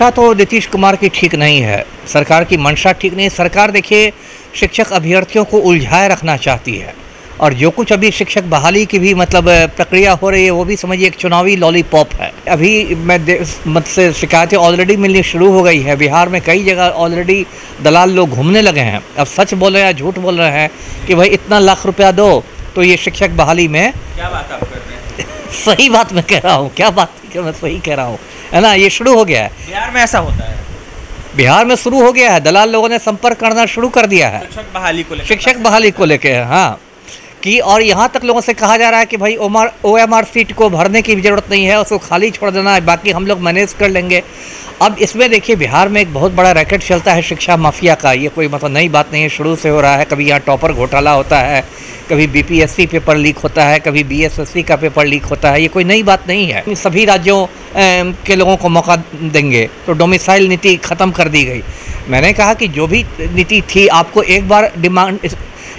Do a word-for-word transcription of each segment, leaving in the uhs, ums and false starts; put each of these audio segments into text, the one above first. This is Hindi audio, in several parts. मंशा तो नीतीश कुमार की ठीक नहीं है, सरकार की मंशा ठीक नहीं है। सरकार देखिए शिक्षक अभ्यर्थियों को उलझाए रखना चाहती है, और जो कुछ अभी शिक्षक बहाली की भी मतलब प्रक्रिया हो रही है वो भी समझिए एक चुनावी लॉलीपॉप है। अभी मैं मत से शिकायतें ऑलरेडी मिलनी शुरू हो गई है, बिहार में कई जगह ऑलरेडी दलाल लोग घूमने लगे हैं। अब सच बोल रहे हैं या झूठ बोल रहे हैं कि भाई इतना लाख रुपया दो तो ये शिक्षक बहाली में। क्या बात आप कर रहे हैं? सही बात मैं कह रहा हूँ, क्या बात मैं सही कह रहा हूँ, है ना। ये शुरू हो गया है बिहार में, ऐसा होता है बिहार में शुरू हो गया है। दलाल लोगों ने संपर्क करना शुरू कर दिया है शिक्षक बहाली को लेकर, शिक्षक बहाली को लेकर हाँ कि। और यहाँ तक लोगों से कहा जा रहा है कि भाई OMR O M R sheet को भरने की ज़रूरत नहीं है, उसको खाली छोड़ देना है, बाकी हम लोग मैनेज कर लेंगे। अब इसमें देखिए बिहार में एक बहुत बड़ा रैकेट चलता है शिक्षा माफिया का, ये कोई मतलब नई बात नहीं है, शुरू से हो रहा है। कभी यहाँ टॉपर घोटाला होता है, कभी बीपीएससी पेपर लीक होता है, कभी बीएसएससी का पेपर लीक होता है, ये कोई नई बात नहीं है। सभी राज्यों के लोगों को मौका देंगे तो डोमिसाइल नीति ख़त्म कर दी गई। मैंने कहा कि जो भी नीति थी आपको एक बार डिमांड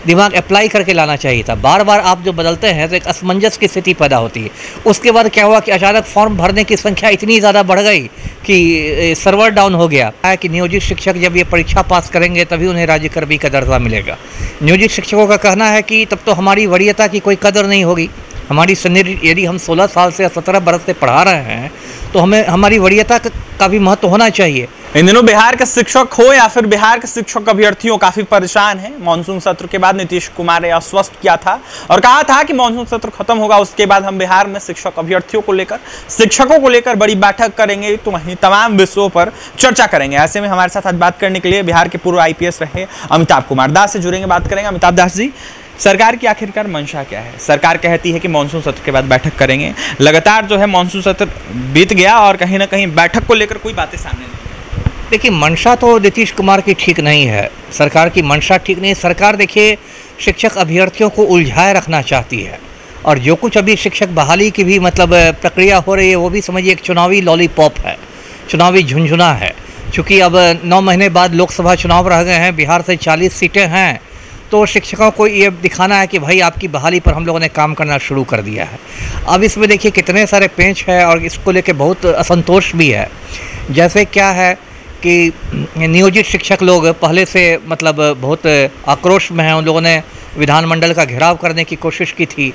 दिमाग अप्लाई करके लाना चाहिए था। बार बार आप जो बदलते हैं तो एक असमंजस की स्थिति पैदा होती है। उसके बाद क्या हुआ कि अचानक फॉर्म भरने की संख्या इतनी ज़्यादा बढ़ गई कि सर्वर डाउन हो गया है कि नियोजित शिक्षक जब ये परीक्षा पास करेंगे तभी उन्हें राज्यकर्मी का दर्जा मिलेगा। नियोजित शिक्षकों का कहना है कि तब तो हमारी वरीयता की कोई कदर नहीं होगी, हमारी सीनियर, यदि हम सोलह साल से या सत्रह बरस से पढ़ा रहे हैं तो हमें हमारी वरीयता का भी महत्व होना चाहिए। इन दिनों बिहार के शिक्षक हो या फिर बिहार के शिक्षक अभ्यर्थियों काफी परेशान हैं। मानसून सत्र के बाद नीतीश कुमार ने आश्वस्त किया था और कहा था कि मानसून सत्र खत्म होगा उसके बाद हम बिहार में शिक्षक अभ्यर्थियों को लेकर, शिक्षकों को लेकर बड़ी बैठक करेंगे, तो वहीं तमाम विषयों पर चर्चा करेंगे। ऐसे में हमारे साथ आज बात करने के लिए बिहार के पूर्व आई पी एस रहे अमिताभ कुमार दास से जुड़ेंगे, बात करेंगे। अमिताभ दास जी, सरकार की आखिरकार मंशा क्या है? सरकार कहती है कि मानसून सत्र के बाद बैठक करेंगे, लगातार जो है मानसून सत्र बीत गया और कहीं ना कहीं बैठक को लेकर कोई बातें सामने नहीं। देखिए मंशा तो नीतीश कुमार की ठीक नहीं है, सरकार की मंशा ठीक नहीं है। सरकार देखिए शिक्षक अभ्यर्थियों को उलझाए रखना चाहती है, और जो कुछ अभी शिक्षक बहाली की भी मतलब प्रक्रिया हो रही है वो भी समझिए एक चुनावी लॉलीपॉप है, चुनावी झुनझुना है। चूँकि अब नौ महीने बाद लोकसभा चुनाव रह गए हैं, बिहार से चालीस सीटें हैं, तो शिक्षकों को ये दिखाना है कि भाई आपकी बहाली पर हम लोगों ने काम करना शुरू कर दिया है। अब इसमें देखिए कितने सारे पेंच है और इसको लेके बहुत असंतोष भी है। जैसे क्या है कि नियोजित शिक्षक लोग पहले से मतलब बहुत आक्रोश में हैं, उन लोगों ने विधानमंडल का घेराव करने की कोशिश की थी।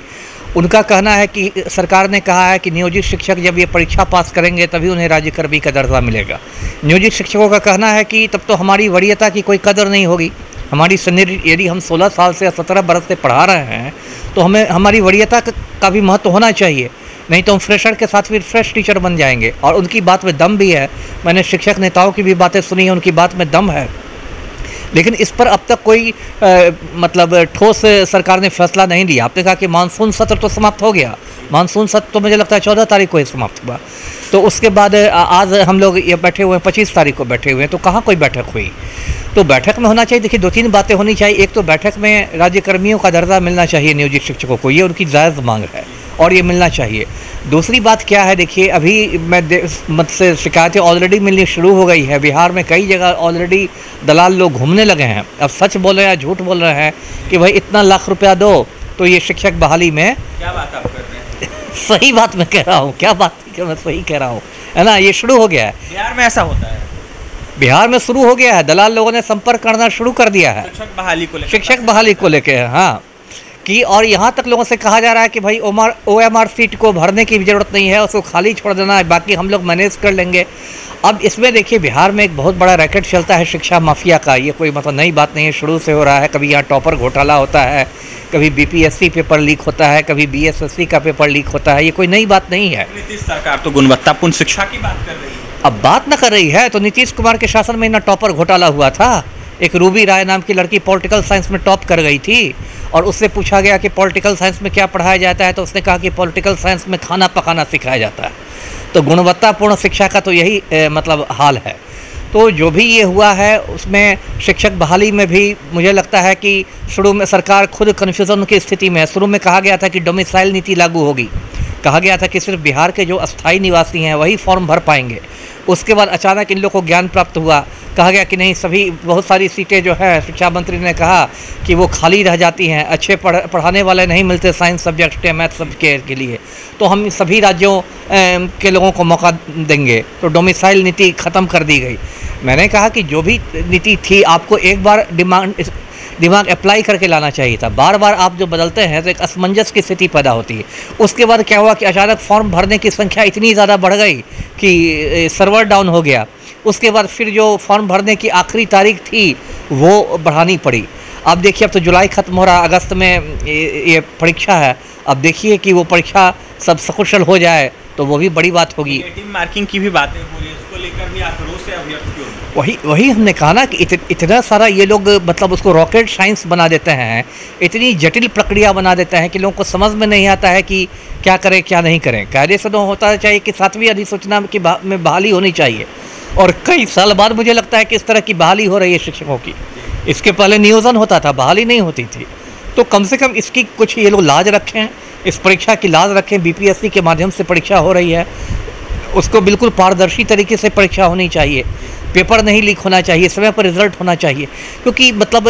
उनका कहना है कि सरकार ने कहा है कि नियोजित शिक्षक जब ये परीक्षा पास करेंगे तभी उन्हें राज्यकर्मी का दर्जा मिलेगा। नियोजित शिक्षकों का कहना है कि तब तो हमारी वरीयता की कोई कदर नहीं होगी, हमारी सीनियर, यदि हम सोलह साल से या सत्रह बरस से पढ़ा रहे हैं तो हमें हमारी वरीयता का भी महत्व होना चाहिए, नहीं तो हम फ्रेशर के साथ फिर फ्रेश टीचर बन जाएंगे। और उनकी बात में दम भी है, मैंने शिक्षक नेताओं की भी बातें सुनी हैं, उनकी बात में दम है, लेकिन इस पर अब तक कोई आ, मतलब ठोस सरकार ने फैसला नहीं लिया। आपने कहा कि मानसून सत्र तो समाप्त हो गया, मानसून सत्र तो मुझे लगता है चौदह तारीख को ही समाप्त हुआ, तो उसके बाद आज हम लोग ये बैठे हुए हैं, पच्चीस तारीख को बैठे हुए हैं, तो कहाँ कोई बैठक हुई। तो बैठक में होना चाहिए, देखिए दो तीन बातें होनी चाहिए। एक तो बैठक में राज्यकर्मियों का दर्जा मिलना चाहिए नियोजित शिक्षकों को, ये उनकी जायज़ मांग है और ये मिलना चाहिए। दूसरी बात क्या है, देखिए अभी मैं मत से शिकायतें ऑलरेडी मिलनी शुरू हो गई है, बिहार में कई जगह ऑलरेडी दलाल लोग घूमने लगे हैं। अब सच बोल रहे हैं या झूठ बोल रहे हैं कि भाई इतना लाख रुपया दो तो ये शिक्षक बहाली में। क्या बात आप कर रहे हैं? सही बात मैं कह रहा हूँ, क्या बात मैं सही कह रहा हूँ, है ना। ये शुरू हो गया है बिहार में, ऐसा होता है बिहार में शुरू हो गया है। दलाल लोगों ने संपर्क करना शुरू कर दिया है शिक्षक बहाली को लेकर, शिक्षक बहाली को लेकर हाँ कि। और यहाँ तक लोगों से कहा जा रहा है कि भाई OMR O M R sheet को भरने की ज़रूरत नहीं है, उसको खाली छोड़ देना है, बाकी हम लोग मैनेज कर लेंगे। अब इसमें देखिए बिहार में एक बहुत बड़ा रैकेट चलता है शिक्षा माफिया का, ये कोई मतलब नई बात नहीं है, शुरू से हो रहा है। कभी यहाँ टॉपर घोटाला होता है, कभी बीपीएससी पेपर लीक होता है, कभी बीएसएससी का पेपर लीक होता है, ये कोई नई बात नहीं है। नीतीश सरकार तो गुणवत्तापूर्ण शिक्षा की बात कर रही है, अब बात न कर रही है। तो नीतीश कुमार के शासन में ना टॉपर घोटाला हुआ था, एक रूबी राय नाम की लड़की पॉलिटिकल साइंस में टॉप कर गई थी, और उससे पूछा गया कि पॉलिटिकल साइंस में क्या पढ़ाया जाता है, तो उसने कहा कि पॉलिटिकल साइंस में खाना पकाना सिखाया जाता है। तो गुणवत्तापूर्ण शिक्षा का तो यही ए, मतलब हाल है। तो जो भी ये हुआ है उसमें शिक्षक बहाली में भी मुझे लगता है कि शुरू में सरकार खुद कन्फ्यूज़न की स्थिति में है। शुरू में कहा गया था कि डोमिसाइल नीति लागू होगी, कहा गया था कि सिर्फ बिहार के जो अस्थायी निवासी हैं वही फॉर्म भर पाएंगे, उसके बाद अचानक इन लोग को ज्ञान प्राप्त हुआ, कहा गया कि नहीं सभी बहुत सारी सीटें जो है शिक्षा मंत्री ने कहा कि वो खाली रह जाती हैं, अच्छे पढ़ पढ़ाने वाले नहीं मिलते साइंस सब्जेक्ट या मैथ सब्जेक्ट के लिए, तो हम सभी राज्यों के लोगों को मौका देंगे। तो डोमिसाइल नीति ख़त्म कर दी गई। मैंने कहा कि जो भी नीति थी आपको एक बार डिमांड दिमाग अप्लाई करके लाना चाहिए था। बार बार आप जो बदलते हैं तो एक असमंजस की स्थिति पैदा होती है। उसके बाद क्या हुआ कि अचानक फॉर्म भरने की संख्या इतनी ज़्यादा बढ़ गई कि सर्वर डाउन हो गया। उसके बाद फिर जो फॉर्म भरने की आखिरी तारीख थी वो बढ़ानी पड़ी। अब देखिए अब तो जुलाई ख़त्म हो रहा, अगस्त में ये परीक्षा है। अब देखिए कि वो परीक्षा सब सकुशल हो जाए तो वो भी बड़ी बात होगी। नेगेटिव मार्किंग की भी बातें हो रही है, उसको लेकर भी आंकड़ों से अभिव्यक्त क्यों? वही वही हमने कहा ना कि इत, इतना सारा ये लोग मतलब उसको रॉकेट साइंस बना देते हैं, इतनी जटिल प्रक्रिया बना देते हैं कि लोगों को समझ में नहीं आता है कि क्या करें क्या नहीं करें। कायदे से तो होता चाहिए कि सातवीं अधिसूचना की बहा, में बहाली होनी चाहिए, और कई साल बाद मुझे लगता है कि इस तरह की बहाली हो रही है शिक्षकों की। इसके पहले नियोजन होता था, बहाली नहीं होती थी। तो कम से कम इसकी कुछ ये लोग लाज रखें, इस परीक्षा की लाज रखें। बीपीएससी के माध्यम से परीक्षा हो रही है, उसको बिल्कुल पारदर्शी तरीके से परीक्षा होनी चाहिए, पेपर नहीं लीक होना चाहिए, समय पर रिजल्ट होना चाहिए। क्योंकि मतलब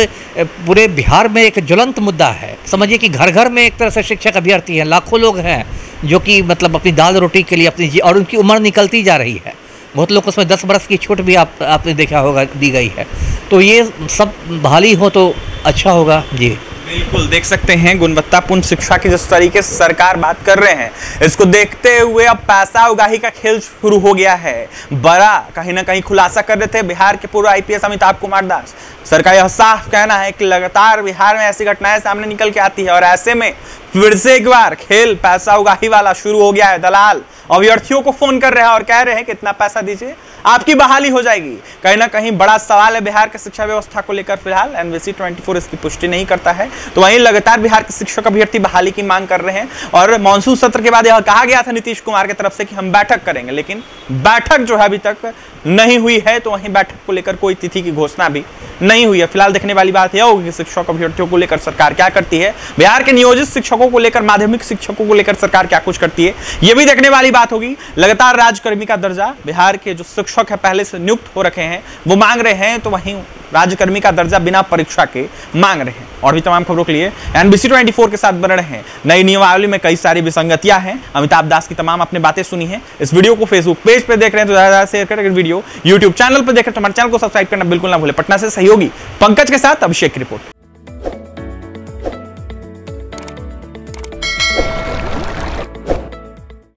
पूरे बिहार में एक ज्वलंत मुद्दा है, समझिए कि घर घर में एक तरह से शिक्षक अभ्यर्थी हैं, लाखों लोग हैं जो कि मतलब अपनी दाल रोटी के लिए अपनी, और उनकी उम्र निकलती जा रही है। बहुत लोग उसमें दस बरस की छूट भी आप, आपने देखा होगा दी गई है। तो ये सब बहाली हो तो अच्छा होगा। जी बिल्कुल, देख सकते हैं गुणवत्तापूर्ण शिक्षा की जिस तरीके से सरकार बात कर रहे हैं, इसको देखते हुए अब पैसा उगाही का खेल शुरू हो गया है। बड़ा कहीं ना कहीं खुलासा कर रहे थे बिहार के पूर्व आईपीएस अमिताभ कुमार दास। सरकार का साफ कहना है कि लगातार बिहार में ऐसी घटनाएं सामने निकल के आती है, और ऐसे में फिर से एक बार खेल पैसा उगाही वाला शुरू हो गया है। दलाल अभ्यर्थियों को फोन कर रहे हैं और कह रहे हैं कि इतना पैसा दीजिए आपकी बहाली हो जाएगी। कहीं ना कहीं बड़ा सवाल है बिहार की शिक्षा व्यवस्था को लेकर। फिलहाल एनबीसी चौबीस इसकी पुष्टि नहीं करता है। तो वहीं लगातार बिहार के शिक्षक अभ्यर्थी बहाली की मांग कर रहे हैं, और मानसून सत्र के बाद यह कहा गया था नीतीश कुमार की तरफ से कि हम बैठक करेंगे, लेकिन बैठक जो है अभी तक नहीं हुई है। तो वहीं बैठक को लेकर कोई तिथि की घोषणा भी नहीं हुई है। फिलहाल देखने वाली बात यह होगी कि शिक्षक अभ्यर्थियों को लेकर सरकार क्या करती है, बिहार के नियोजित शिक्षकों को लेकर, माध्यमिक शिक्षकों को लेकर सरकार क्या कुछ करती है, यह भी देखने वाली बात होगी। लगातार राजकर्मी का दर्जा बिहार के जो शिक्षक है पहले से नियुक्त हो रखे हैं वो मांग रहे हैं, तो वहीं राजकर्मी का दर्जा बिना परीक्षा के मांग रहे हैं। और भी तमाम खबरों के लिए एनबीसी चौबीस के साथ बने रहें। नई नियमावली में कई सारी विसंगतियां हैं, अमिताभ दास की तमाम अपने बातें सुनी हैं। इस वीडियो को फेसबुक पेज पे देख रहे हैं तो ज्यादा शेयर करें, वीडियो यूट्यूब चैनल पर देख रहे हैं तो हमारे चैनल को सब्सक्राइब करना बिल्कुल ना भूलें। पटना से सहयोगी पंकज के साथ अभिषेक की रिपोर्ट।